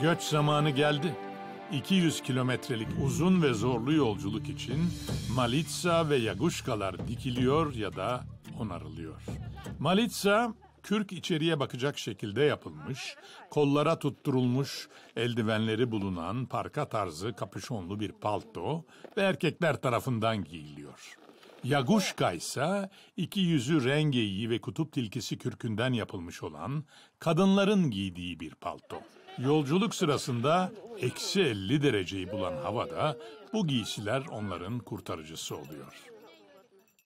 Göç zamanı geldi. 200 kilometrelik uzun ve zorlu yolculuk için Malitsa ve Yaguşkalar dikiliyor ya da onarılıyor. Malitsa, kürk içeriye bakacak şekilde yapılmış, kollara tutturulmuş, eldivenleri bulunan parka tarzı kapüşonlu bir palto ve erkekler tarafından giyiliyor. Yaguşka ise iki yüzü rengeyi ve kutup tilkisi kürkünden yapılmış olan kadınların giydiği bir palto. Yolculuk sırasında eksi 50 dereceyi bulan havada bu giysiler onların kurtarıcısı oluyor.